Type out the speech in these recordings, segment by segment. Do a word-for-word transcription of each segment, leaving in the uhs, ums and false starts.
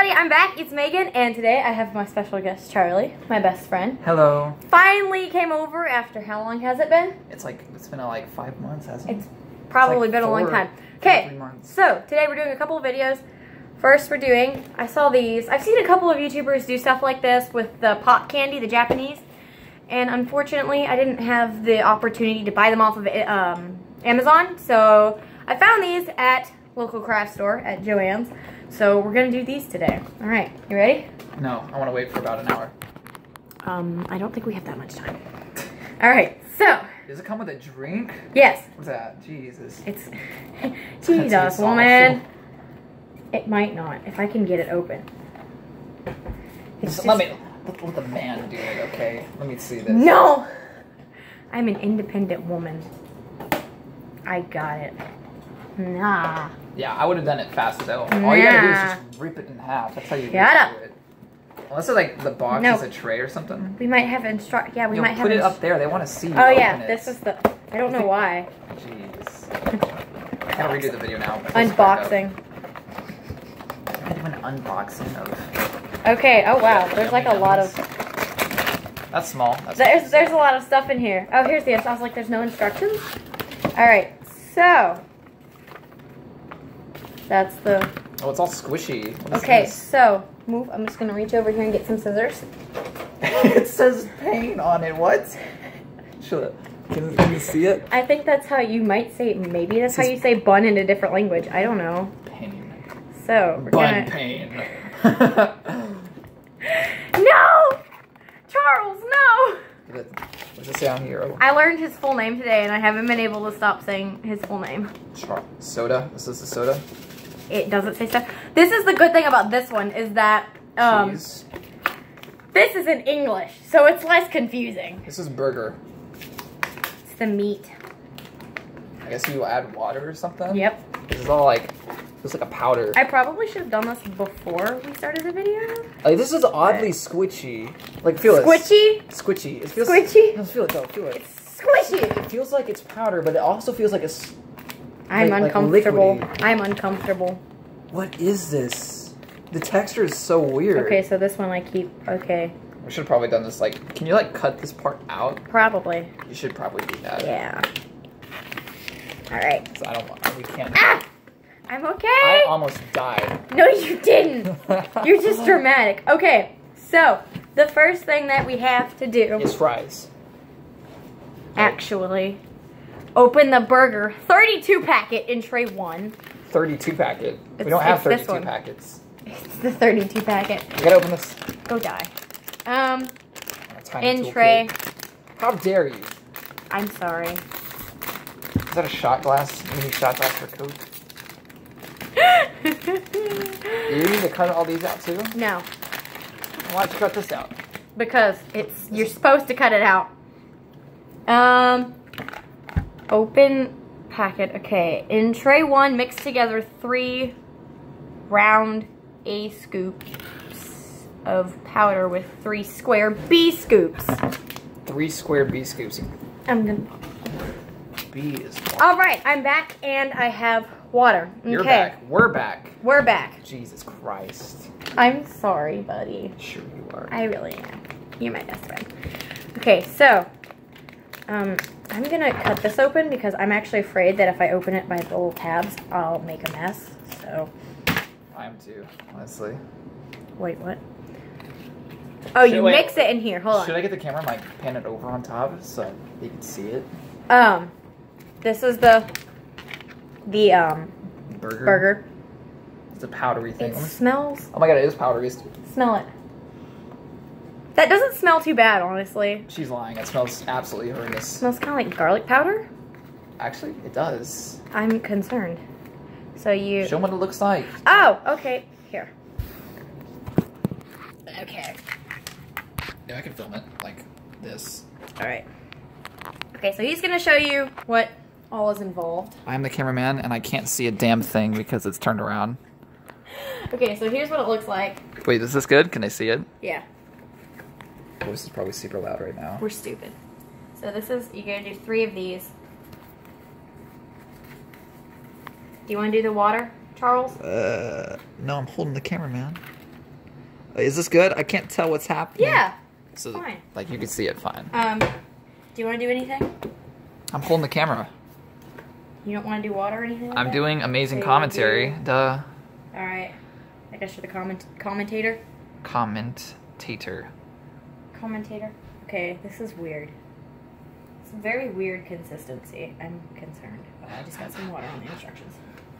everybody, I'm back, it's Megan, and today I have my special guest, Charlie, my best friend. Hello. Finally came over after, how long has it been? It's like, it's been like five months, hasn't it? It's probably it's like been four, a long time. Okay, so today we're doing a couple of videos. First we're doing, I saw these, I've seen a couple of YouTubers do stuff like this with the pop candy, the Japanese, and unfortunately I didn't have the opportunity to buy them off of um, Amazon, so I found these at local craft store at Joann's. So we're gonna do these today. All right, you ready? No, I wanna wait for about an hour. Um, I don't think we have that much time. All right, so. Does it come with a drink? Yes. What's that? Jesus. It's, Jesus, woman. It might not, if I can get it open. It's just, just, let me, let, let the man do it, okay? Let me see this. No! I'm an independent woman. I got it. Nah. Yeah, I would have done it fast though. Nah. All you gotta do is just rip it in half. That's how you do it. Unless it's like the box nope. is a tray or something. We might have instruct. Yeah, we You'll might have. Put it up there. They want to see. You oh yeah, it. This is the. I don't know why. Jeez. I gotta redo the video now. Unboxing. I do an unboxing of. Okay. Oh wow. Yeah, there's like a lot of. That's small. That's there's small. There's a lot of stuff in here. Oh, here's the. I was like, there's no instructions. All right. So. That's the... Oh, it's all squishy. Okay, this? so, move. I'm just going to reach over here and get some scissors. It says pain on it. What? Shut up. Can, can you see it? I think that's how you might say... Maybe that's how you say bun in a different language. I don't know. Pain. So, we're Bun gonna... pain. No! Charles, no! What's it say on here? I learned his full name today, and I haven't been able to stop saying his full name. Char soda? This is the soda? It doesn't say stuff. This is the good thing about this one is that um, Jeez. This is in English, so it's less confusing. This is burger. It's the meat. I guess you add water or something. Yep. This is all like, it's like a powder. I probably should have done this before we started the video. Like this is oddly right. squishy. Like feel it. Squishy. Squishy. It feels. Squishy. No, feel it though. Feel it. It's squishy. It feels like it's powder, but it also feels like it's. I'm like, uncomfortable. Like I'm uncomfortable. What is this? The texture is so weird. Okay, so this one I keep. Okay. We should have probably done this like. Can you like cut this part out? Probably. You should probably do that. Yeah. All right. So I don't. We can't. Ah! I'm okay. I almost died. No, you didn't. You're just dramatic. Okay, so the first thing that we have to do is fries. Actually. Open the burger. thirty-two packet in tray one. thirty-two packet? It's, we don't have thirty-two packets. It's the thirty-two packet. We gotta open this. Go die. Um, in tray. How dare you? I'm sorry. Is that a shot glass? You need shot glass for Coke? You need to cut all these out too? No. Why'd you cut this out? Because it's, you're supposed to cut it out. Um... Open packet, okay. In tray one, mix together three round A scoops of powder with three square B scoops. Three square B scoops. I'm gonna... B is water. All right, I'm back and I have water. Okay. You're back. We're back. We're back. Jesus Christ. I'm sorry, buddy. Sure you are. I really am. You're my best friend. Okay, so... Um, I'm gonna cut this open because I'm actually afraid that if I open it by the little tabs, I'll make a mess, so. I am too, honestly. Wait, what? Oh, should you wait, mix it in here, hold should on. Should I get the camera and like pan it over on top so you can see it? Um, this is the, the, um, burger. burger. It's a powdery thing. It smells. Oh my God, it is powdery. Smell it. That doesn't smell too bad, honestly. She's lying. It smells absolutely horrendous. It smells kind of like garlic powder. Actually, it does. I'm concerned. So you... Show them what it looks like. Oh, okay. Here. Okay. Yeah, I can film it like this. All right. Okay, so he's going to show you what all is involved. I'm the cameraman, and I can't see a damn thing because it's turned around. Okay, so here's what it looks like. Wait, is this good? Can I see it? Yeah. Voice is probably super loud right now. We're stupid. So this is, you're gonna do three of these. Do you wanna do the water, Charles? Uh, no, I'm holding the camera, man. Is this good? I can't tell what's happening. Yeah, it's so, fine. Like, you can see it fine. Um, do you want to do anything? I'm holding the camera. You don't want to do water or anything like I'm that? Doing amazing so commentary, do... duh. All right. I guess you're the comment commentator? Commentator. Commentator? Okay, this is weird. It's a very weird consistency. I'm concerned. But I just got some water on the instructions.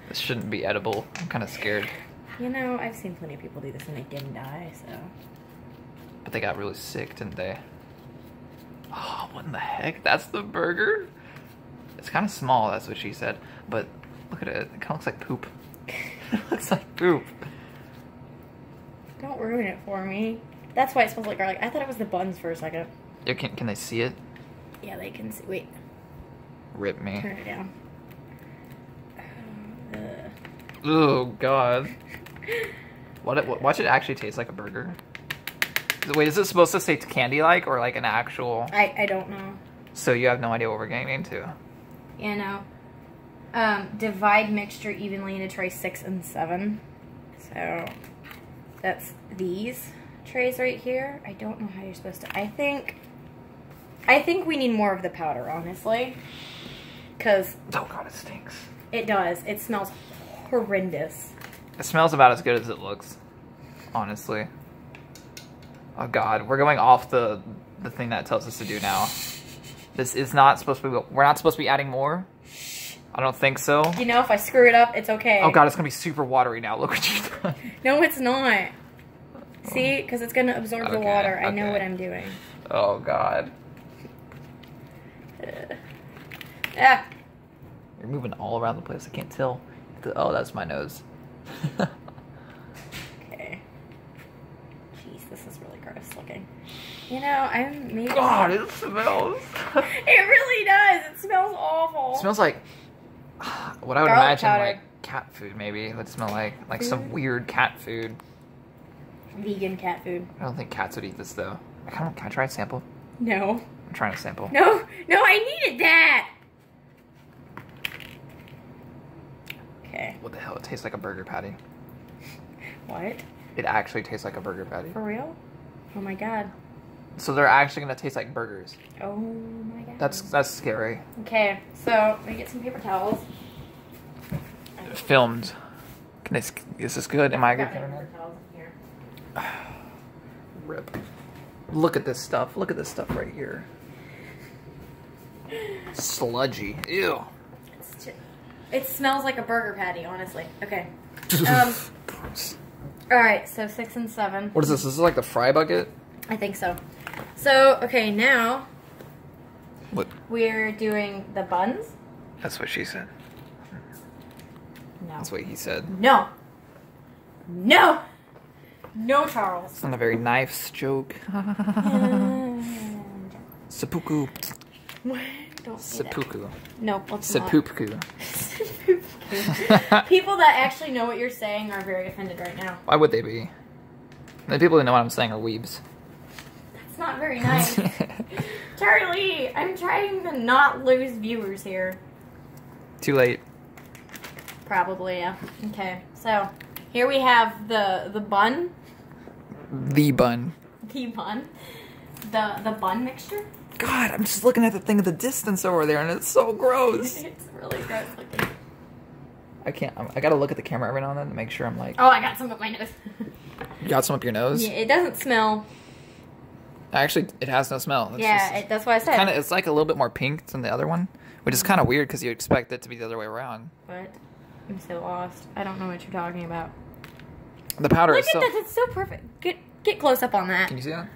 This shouldn't be edible. I'm kind of scared. You know, I've seen plenty of people do this and they didn't die, so. But they got really sick, didn't they? Oh, what in the heck? That's the burger? It's kind of small, that's what she said. But look at it. It kind of looks like poop. It looks like poop. Don't ruin it for me. That's why it smells like garlic. I thought it was the buns for a second. Yeah, can, can they see it? Yeah, they can see. Wait. Rip me. Turn it down. Uh, oh, God. What it, watch it actually taste like a burger. Wait, is it supposed to say candy-like or like an actual... I, I don't know. So you have no idea what we're getting into. Yeah, no. Um, divide mixture evenly into tray six and seven. So that's these trays right here. I don't know how you're supposed to... I think... I think we need more of the powder, honestly. Because... Oh, God, it stinks. It does. It smells horrendous. It smells about as good as it looks, honestly. Oh, God. We're going off the, the thing that tells us to do now. This is not supposed to be... We're not supposed to be adding more? I don't think so. You know, if I screw it up, it's okay. Oh, God, it's going to be super watery now. Look what you've done. No, it's not. See? Because it's going to absorb okay, the water. I okay. know what I'm doing. Oh, God. Uh, ah. You're moving all around the place. I can't tell. Oh, that's my nose. Okay. Jeez, this is really gross looking. You know, I'm maybe... God, it smells. It really does. It smells awful. It smells like what I would Garlic imagine powder. Like cat food, maybe. It would smell like like food? Some weird cat food. Vegan cat food. I don't think cats would eat this, though. Can I, can I try a sample? No. I'm trying to sample. No, no, I needed that. Okay. What the hell? It tastes like a burger patty. What? It actually tastes like a burger patty. For real? Oh my God. So they're actually gonna taste like burgers. Oh my God. That's that's scary. Okay, so we get some paper towels. Filmed. Can this is this good? Am I good? Paper towels in here. Rip. Look at this stuff. Look at this stuff right here. Sludgy. Ew. It's just, it smells like a burger patty, honestly. Okay. Um, all right, so six and seven. What is this? This is like the fry bucket? I think so. So, okay, now what? We're doing the buns. That's what she said. No. That's what he said. No. No. No, Charles. It's not a very knives joke. Seppuku. Don't say Seppuku. That. No, let's not. Seppuku. People that actually know what you're saying are very offended right now. Why would they be? The people that know what I'm saying are weebs. That's not very nice. Charlie, I'm trying to not lose viewers here. Too late. Probably, yeah. Okay, so here we have the the bun. The bun. The bun. The the bun mixture. God, I'm just looking at the thing at the distance over there, and it's so gross. It's really gross looking. I can't. I'm, I gotta look at the camera every now and then to make sure I'm like. Oh, I got some up my nose. You got some up your nose? Yeah, it doesn't smell. Actually, it has no smell. It's yeah, just, it, that's what I said. Kinda, it's like a little bit more pink than the other one, which is kind of weird because you expect it to be the other way around. What? I'm so lost. I don't know what you're talking about. The powder is so... Look at this. It's so perfect. Get get close up on that. Can you see that?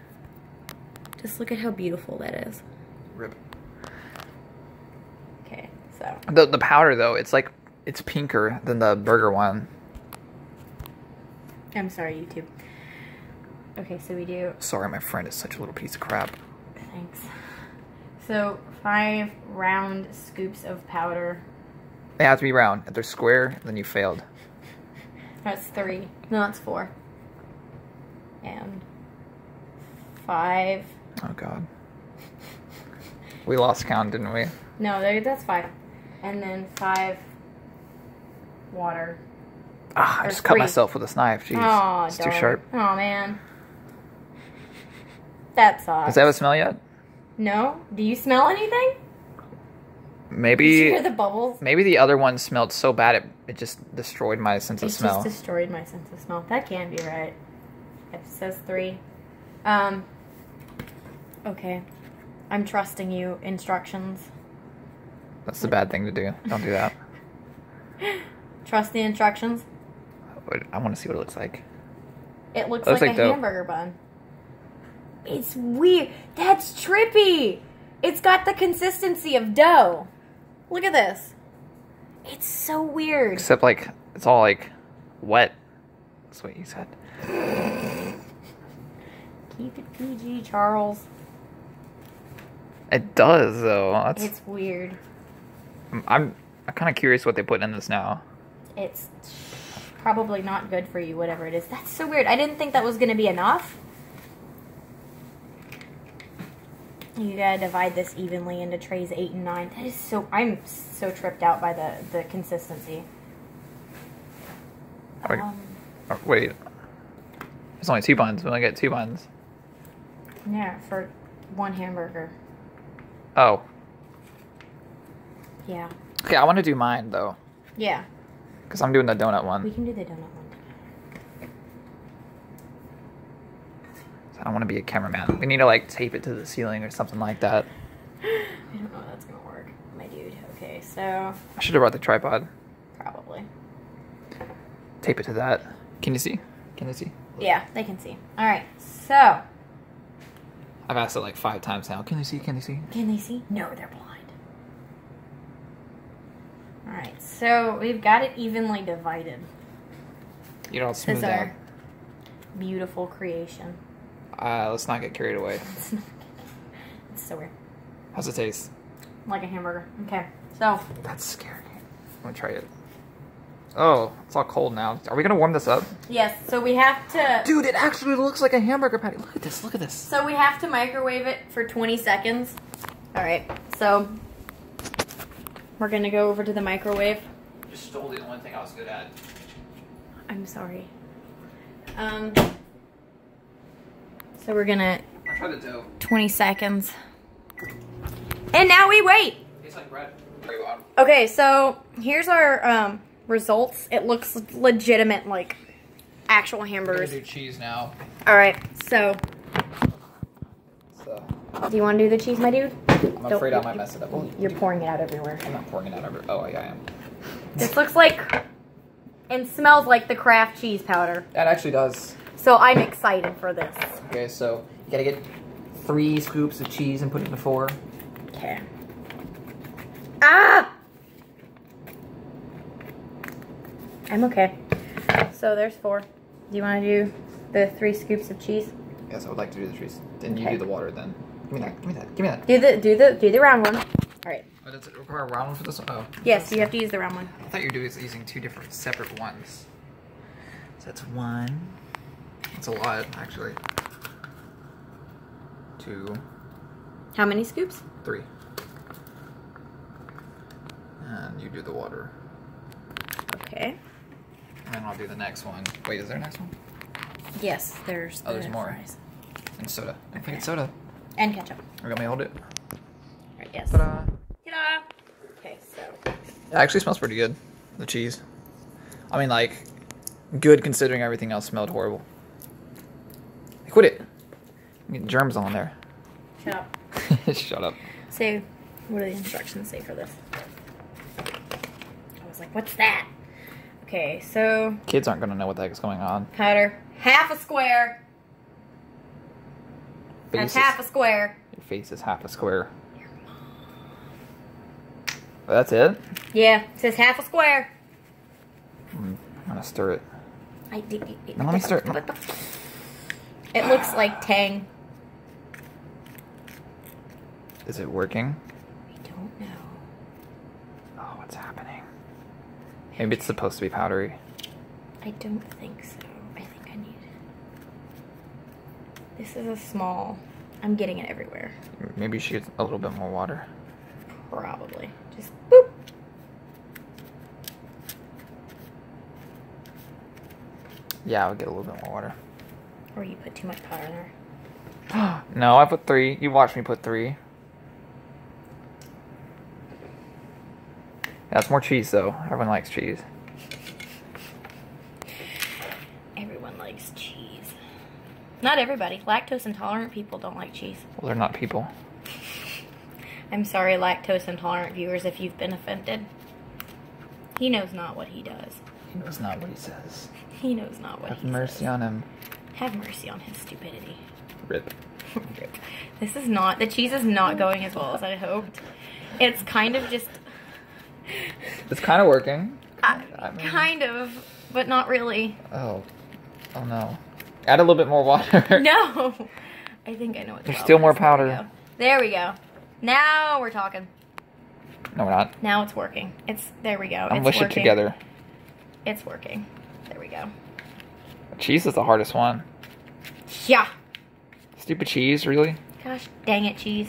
Just look at how beautiful that is. Rip. Okay, so... The, the powder, though, it's like... It's pinker than the burger one. I'm sorry, YouTube. Okay, so we do... Sorry, my friend is such a little piece of crap. Thanks. So, five round scoops of powder... They have to be round. If they're square, then you failed. That's three. No, that's four. And five. Oh, God. We lost count, didn't we? No, that's five. And then five water. Ah, I just three. cut myself with this knife. Jeez. Oh, it's darn. too sharp. Oh, man. That sucks. Does that have a smell yet? No. Do you smell anything? Maybe. Did you hear the bubbles? Maybe the other one smelled so bad it, it just destroyed my sense it of smell. It just destroyed my sense of smell. That can be right. It says three. Um. Okay. I'm trusting you. Instructions. That's the bad thing to do. Don't do that. Trust the instructions. I want to see what it looks like. It looks, it looks like, like a dope. hamburger bun. It's weird. That's trippy. It's got the consistency of dough. Look at this. It's so weird. Except like, it's all like wet. That's what you said. Keep it P G, Charles. It does though. That's, it's weird. I'm, I'm, I'm kind of curious what they put in this now. It's probably not good for you, whatever it is. That's so weird. I didn't think that was going to be enough. You gotta divide this evenly into trays eight and nine. That is so... I'm so tripped out by the, the consistency. Wait. Um, wait. There's only two buns. We only get two buns. Yeah, for one hamburger. Oh. Yeah. Okay, I want to do mine, though. Yeah. Because I'm doing the donut one. We can do the donut one together. So I don't want to be a cameraman. We need to, like, tape it to the ceiling or something like that. I don't know if that's going to work, my dude. Okay, so... I should have brought the tripod. Probably. Tape it to that. Can you see? Can you see? Yeah, they can see. All right, so... I've asked it, like, five times now. Can they see? Can they see? Can they see? No, they're blind. Alright, so we've got it evenly divided. You don't smooth this out. Beautiful creation. Uh, let's not get carried away. It's so weird. How's it taste? Like a hamburger. Okay, so. That's scary. I'm gonna try it. Oh, it's all cold now. Are we gonna warm this up? Yes, so we have to. Dude, it actually looks like a hamburger patty. Look at this, look at this. So we have to microwave it for twenty seconds. Alright, so. We're gonna go over to the microwave. You stole the only thing I was good at. I'm sorry. Um. So we're gonna. I tried the dough. twenty seconds. And now we wait. Tastes like bread. Okay, so here's our um results. It looks legitimate, like actual hamburgers. We're gonna do cheese now. All right, so. So. Do you want to do the cheese, my dude? I'm afraid Don't, I might mess it up. Oh, you're you, pouring it out everywhere. I'm not pouring it out everywhere. Oh, yeah, I am. This looks like and smells like the Kraft cheese powder. That actually does. So I'm excited for this. Okay, so you gotta get three scoops of cheese and put it in four. Okay. Ah! I'm okay. So there's four. Do you want to do the three scoops of cheese? Yes, I would like to do the cheese. Then okay. You do the water then. Give me that, give me that, give me that. Do the, do the, do the round one. All right. Oh, does it require a round one for this one? Oh. Yes, you have to use the round one. I thought you were doing is using two different separate ones. So that's one. That's a lot, actually. Two. How many scoops? Three. And you do the water. Okay. And then I'll do the next one. Wait, is there a next one? Yes, there's the Oh, there's more. Fries. And soda. I think okay. it's soda. And ketchup. I got me hold it. Alright, yes. Ta-da! Ta-da! Okay, so. It actually smells pretty good. The cheese. I mean, like, good considering everything else smelled horrible. I quit it. I'm getting germs on there. Shut up. Shut up. So, what do the instructions say for this? I was like, what's that? Okay, so. Kids aren't going to know what the heck is going on. Powder. Half a square. That's half a square. Your face is half a square. Your mom. That's it? Yeah, it says half a square. I'm gonna stir it. I did. It, no, let me stir it. It looks like Tang. Is it working? I don't know. Oh, what's happening? Maybe it's supposed to be powdery. I don't think so. This is a small. I'm getting it everywhere. Maybe you should get a little bit more water. Probably. Just boop. Yeah, I would get a little bit more water. Or you put too much powder in there. No, I put three. You watched me put three. That's more cheese, though. Everyone likes cheese. Everyone likes cheese. Not everybody. Lactose intolerant people don't like cheese. Well, they're not people. I'm sorry, lactose intolerant viewers, if you've been offended. He knows not what he does. He knows not what he says. He knows not what he says. Have mercy on him. Have mercy on his stupidity. Rip. Rip. This is not, the cheese is not going as well as I hoped. It's kind of just... It's kind of working. I, I mean, kind of, but not really. Oh. Oh no. Add a little bit more water. No. I think I know what. There's still more powder. There we go. Now we're talking. No, we're not. Now it's working. It's, there we go. Mush it together. It's working. There we go. Cheese is the hardest one. Yeah. Stupid cheese, really? Gosh, dang it, cheese.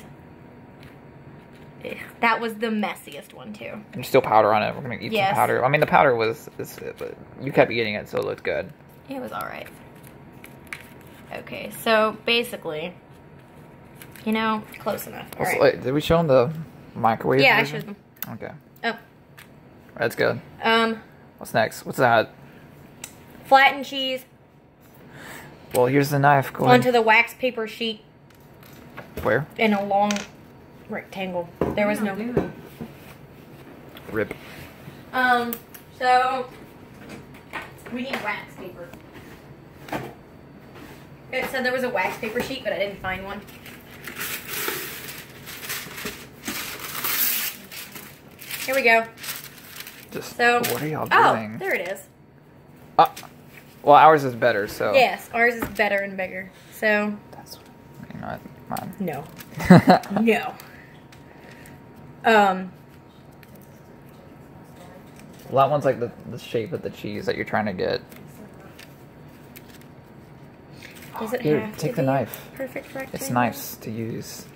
That was the messiest one, too. There's still powder on it. We're going to eat yes. some powder. I mean, the powder was... It's, it, you kept eating it, so it looked good. It was alright. Okay, so basically... You know, close enough. All right. Wait, did we show them the microwave? Yeah, version? I showed them. Okay. Oh. That's good. Um. What's next? What's that? Flattened cheese. Well, here's the knife. Go ahead. Onto the wax paper sheet. Where? In a long... rectangle. There was no moving. Rip. Um, so we need wax paper. It said there was a wax paper sheet, but I didn't find one. Here we go. Just so what are y'all oh, doing? Oh, there it is. Uh, well, ours is better, so. Yes, ours is better and bigger. So. That's not mine. No. No. Um, well, that one's like the, the shape of the cheese that you're trying to get. Does it Here, have take to the be knife. Perfect rectangle? It's nice to use.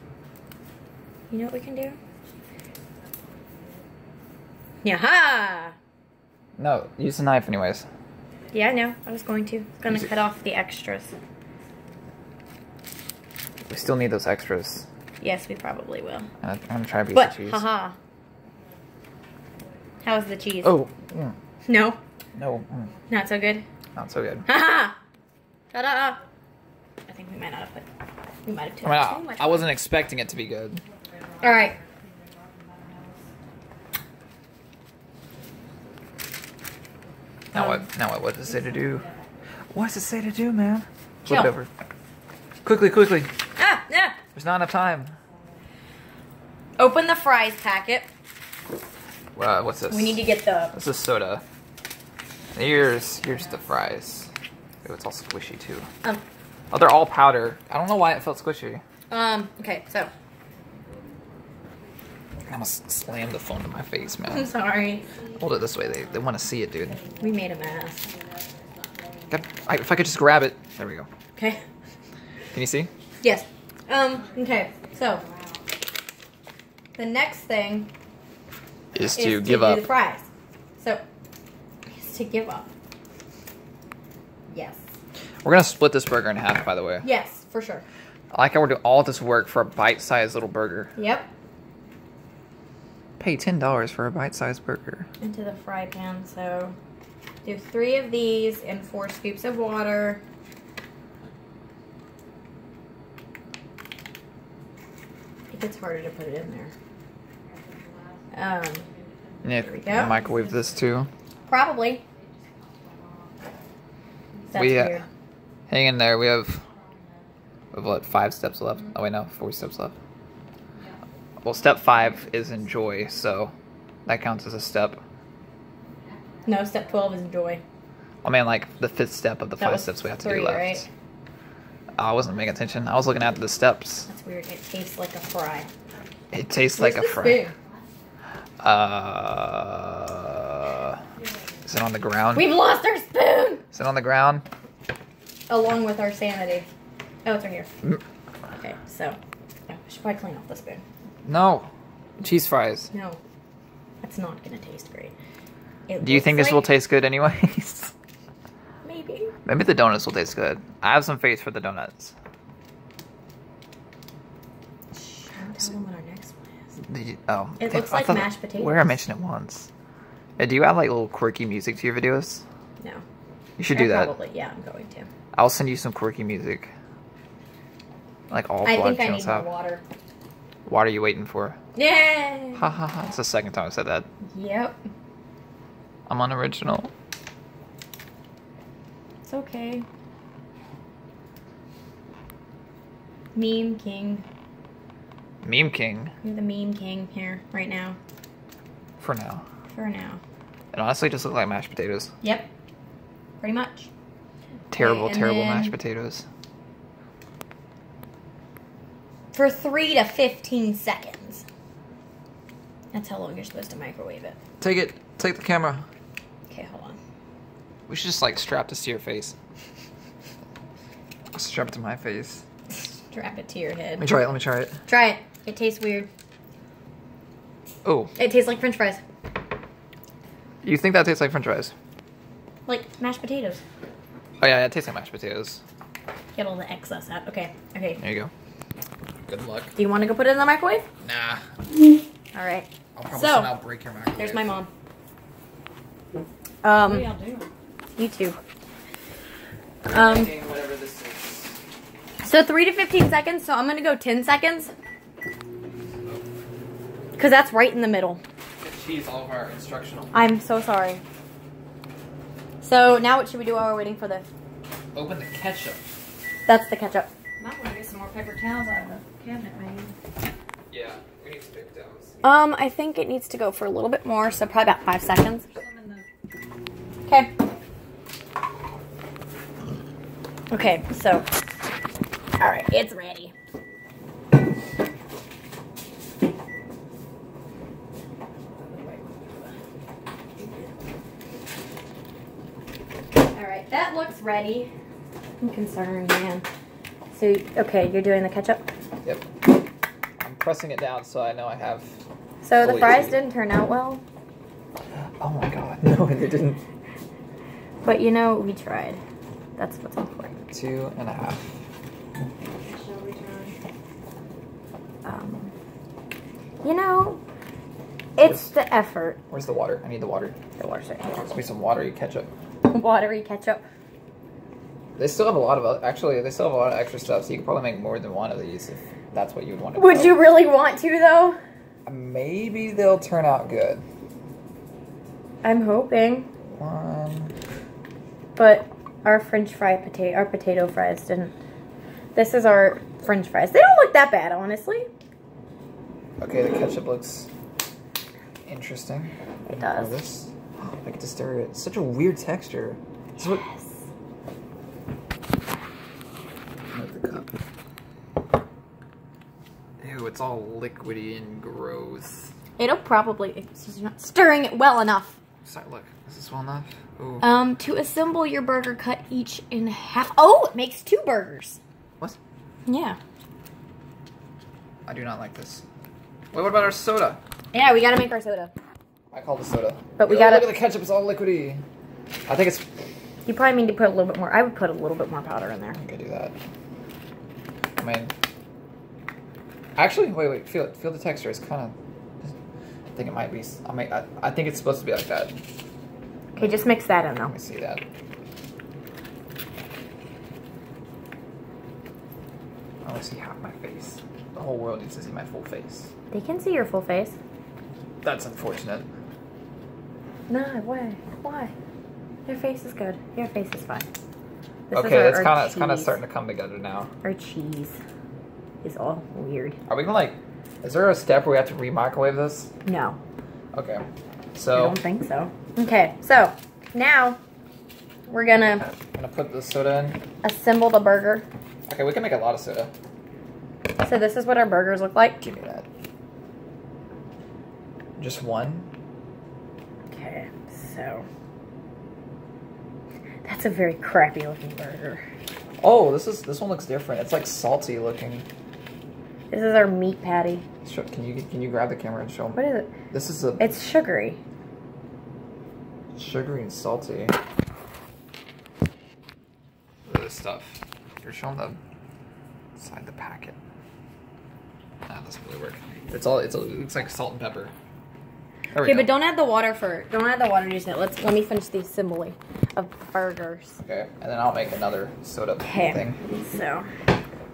You know what we can do? Yaha! No, use the knife anyways. Yeah, I know. I was going to. I was going use to cut it. Off the extras. We still need those extras. Yes, we probably will. Uh, I'm gonna try a piece but, of cheese. Haha. How's the cheese? Oh. Mm. No. No. Mm. Not so good. Not so good. Haha. Ta-da. I think we might not have put. We might have too, I mean, too I, much. I wasn't expecting it to be good. All right. Now um, what? Now what? What does it say to do? What does it say to do, man? Flip it over. Quickly, quickly. Ah, yeah. There's not enough time. Open the fries packet. Wow, what's this? We need to get the... This is soda. Here's, here's the fries. Oh, it's all squishy, too. Um. Oh, they're all powder. I don't know why it felt squishy. Um, okay, so. I almost slammed the phone to my face, man. I'm sorry. Hold it this way. They, they want to see it, dude. We made a mess. I, if I could just grab it. There we go. Okay. Can you see? Yes. Um, okay, so the next thing is to is give to up do the fries. So is to give up. Yes. We're gonna split this burger in half, by the way. Yes, for sure. I like how we're doing all this work for a bite-sized little burger. Yep. Pay ten dollars for a bite-sized burger. Into the fry pan, so do three of these and four scoops of water. It's harder to put it in there. Um, yeah, there we go. Microwave this too. Probably. That's we weird. Uh, hang in there. We have, we have what, five steps left? Mm-hmm. Oh wait, no, four steps left. Well, step five is enjoy, so that counts as a step. No, step twelve is enjoy. I mean, like the fifth step of the that five steps we have to three, do left. Right? I wasn't paying attention. I was looking at the steps. That's weird. It tastes like a fry. It tastes Where's like a fry. Spoon? Uh, is it on the ground? We've lost our spoon! Is it on the ground? Along with our sanity. Oh, it's right here. Mm. Okay, so. I should probably clean off the spoon. No. Cheese fries. No. That's not going to taste great. It Do you think like... this will taste good anyways? Maybe. Maybe the donuts will taste good. I have some faith for the donuts. Shh, don't tell them what our next one is. You, oh, it looks like mashed potatoes. Where I mentioned it once. Do you add like little quirky music to your videos? No. You should do that. Probably, yeah, I'm going to. I'll send you some quirky music. Like all vlog channels have. I think I need more water. What are you waiting for? Yay! Ha ha ha. It's the second time I said that. Yep. I'm unoriginal. It's okay. Meme king. Meme king? You're the meme king here, right now. For now. For now. It honestly just looks like mashed potatoes. Yep. Pretty much. Terrible, okay, terrible then... mashed potatoes. For three to fifteen seconds. That's how long you're supposed to microwave it. Take it. Take the camera. Okay, hold on. We should just like strap this to your face. Strap it to my face. Strap it to your head. Let me try it. Let me try it. Try it. It tastes weird. Oh. It tastes like french fries. You think that tastes like french fries? Like mashed potatoes. Oh yeah, it tastes like mashed potatoes. Get all the excess out. Okay. Okay. There you go. Good luck. Do you want to go put it in the microwave? Nah. All right. I'll probably so, I'll break your microwave. There's my mom. Um, what are y'all doing? You too. Um, whatever this is. So three to fifteen seconds, so I'm going to go ten seconds. Because that's right in the middle. Cheese, all of our instructional. I'm so sorry. So now what should we do while we're waiting for the... Open the ketchup. That's the ketchup. Might want to get some more paper towels out of the cabinet, maybe. Yeah, we need some paper towels. Um, I think it needs to go for a little bit more, so probably about five seconds. Okay. Okay, so. Alright, it's ready. Alright, that looks ready. I'm concerned, man. So, okay, you're doing the ketchup? Yep. I'm pressing it down so I know I have... So the fries eaten. Didn't turn out well? Oh my god, no, they didn't. But you know, we tried. That's what's important. Two and a half. Shall we try? Um, you know, it's where's, the effort. Where's the water? I need the water. The water's right here. Give me some watery ketchup. Watery ketchup. They still have a lot of, actually, they still have a lot of extra stuff, so you could probably make more than one of these if that's what you would want to do. Would you really want to, though? Maybe they'll turn out good. I'm hoping. One. But our french fry potato, our potato fries didn't. This is our french fries. They don't look that bad, honestly. Okay, the ketchup looks interesting. It does. This. I get to stir it. It's such a weird texture. It's yes. What, ew, it's all liquidy and gross. It'll probably, it's just not stirring it well enough. Sorry, look, is this well enough? Ooh. Um, to assemble your burger, cut each in half. Oh, it makes two burgers. What? Yeah. I do not like this. Wait, what about our soda? Yeah, we gotta make our soda. I call this soda. But we oh, gotta- look at the ketchup, it's all liquidy. I think it's- You probably need to put a little bit more. I would put a little bit more powder in there. I could do that. I mean, actually, wait, wait, feel it. Feel the texture. It's kind of. I think it might be. I mean, I, I think it's supposed to be like that. Okay, just mix that in though. Let me see that. I want to see half my face. The whole world needs to see my full face. They can see your full face. That's unfortunate. No, why? Why? Your face is good. Your face is fine. This okay, is our, it's kind of it's kind of starting to come together now. Our cheese is all weird. Are we gonna like? Is there a step where we have to re-microwave this? No. Okay. So. I don't think so. Okay, so now we're gonna. Gonna put the soda in. Assemble the burger. Okay, we can make a lot of soda. So this is what our burgers look like. Give me that. Just one. Okay, so. That's a very crappy looking burger. Oh, this is this one looks different. It's like salty looking. This is our meat patty. Can you can you grab the camera and show them? What is it? This is a. It's sugary. Sugary and salty. stuff. You're showing the side of the packet. That doesn't really work. It's all. It's, it looks like salt and pepper. Okay, go. But don't add the water for. Don't add the water just yet. Let's let me finish the assembly of burgers. Okay, and then I'll make another soda okay. thing. So,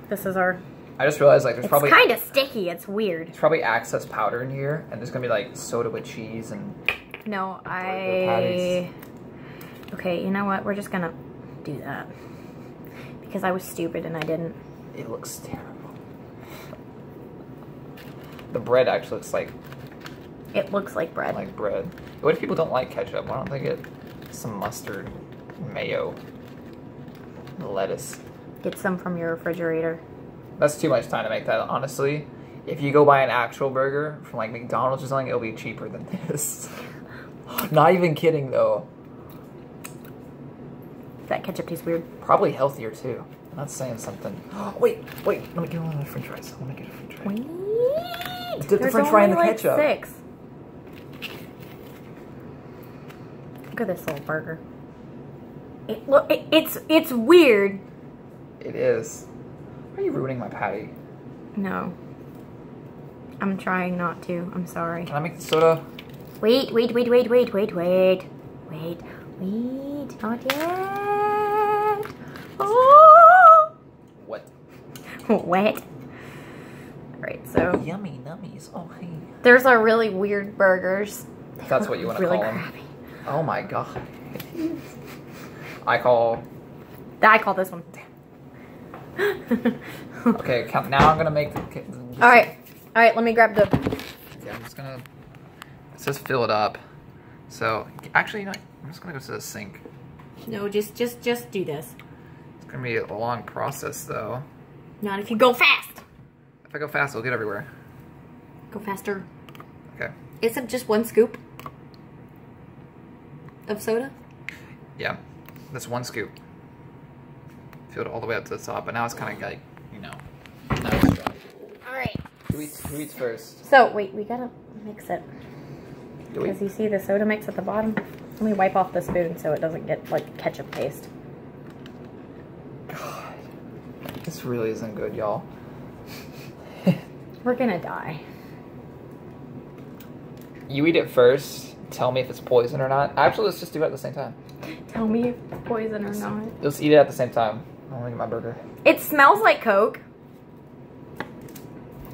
this is our. I just realized like there's it's probably. It's kind of sticky. It's weird. There's probably excess powder in here, and there's gonna be like soda with cheese and. No, I. Okay, you know what? We're just gonna do that because I was stupid and I didn't. It looks terrible. The bread actually looks like. It looks like bread. Like bread. What if people don't like ketchup? Why don't they get some mustard, mayo, lettuce? Get some from your refrigerator. That's too much time to make that, honestly. If you go buy an actual burger from like McDonald's or something, it'll be cheaper than this. Not even kidding, though. That ketchup tastes weird. Probably healthier, too. I'm not saying something. wait, wait. Let me get one of the french fries. Let me get a french fry. Wait. Dip the french fry in the like ketchup. Six. Look at this little burger. It look it, it's it's weird. It is. Why are you ruining my patty? No. I'm trying not to. I'm sorry. Can I make the soda? Wait, wait, wait, wait, wait, wait, wait. Wait, wait, not yet. Oh. What? What? Alright, so oh, yummy nummies. Oh hey. There's our really weird burgers. They That's what you want to really call them. Crappy. Oh my god. I call... I call this one. Okay, count. Now I'm gonna make the... Okay, alright, alright, let me grab the... Yeah, I'm just gonna... It says fill it up. So, actually, you know, I'm just gonna go to the sink. No, just, just, just do this. It's gonna be a long process, though. Not if you go fast! If I go fast, it'll get everywhere. Go faster. Okay. It's just one scoop. Of soda? Yeah, that's one scoop. Filled it all the way up to the top, but now it's kind of like, you know. Alright. Who eats, who eats first? So, wait, we gotta mix it. Because you see the soda mix at the bottom? Let me wipe off the spoon so it doesn't get, like, ketchup paste. God. This really isn't good, y'all. We're gonna die. You eat it first. Tell me if it's poison or not. Actually, let's just do it at the same time. Tell me if it's poison or let's, not. Let's eat it at the same time. I want to get my burger. It smells like Coke.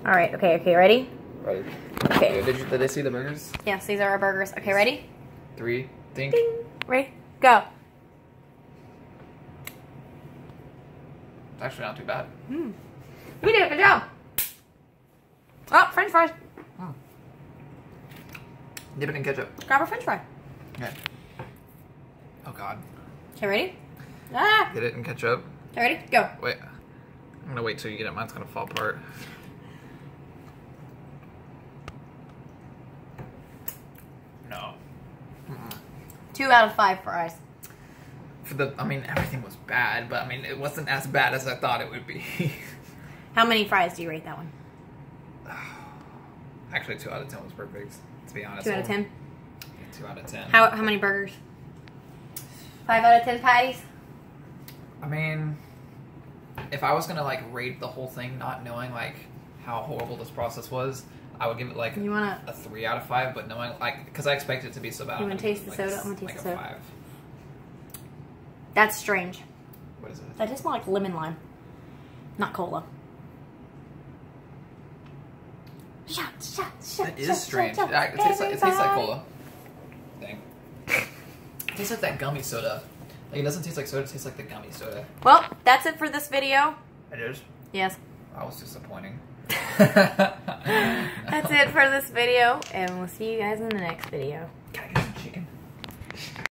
All right. Okay. Okay. Ready? Ready. Okay. Did, you, did they see the burgers? Yes. These are our burgers. Okay. Ready? Three. Ding. Ding. Ready? Go. It's actually not too bad. Mm. We did a good job. Oh, french fries. Oh. Dip it in ketchup. Grab a french fry. Okay. Oh, God. Okay, ready? Ah! Get it in ketchup. Okay, ready? Go. Wait. I'm going to wait till you get it. Mine's going to fall apart. No. Mm-mm. Two out of five fries. For the, I mean, everything was bad, but I mean, it wasn't as bad as I thought it would be. How many fries do you rate that one? Actually, two out of ten was perfect. To be honest. Two out of ten? Two out of ten. How, how many burgers? Five out of ten patties? I mean, if I was going to like rate the whole thing not knowing like how horrible this process was, I would give it like you wanna, a three out of five, but knowing like, because I expect it to be so bad. You want to taste the like soda? I'm going to taste like the soda. Five. That's strange. What is it? That just smell like lemon lime, not cola. Shut, shut, shut, it shut, is strange. Shut, shut, it, tastes like, it tastes like cola. Dang. It tastes like that gummy soda. Like, it doesn't taste like soda, it tastes like the gummy soda. Well, that's it for this video. It is? Yes. I was disappointing. That's it for this video, and we'll see you guys in the next video.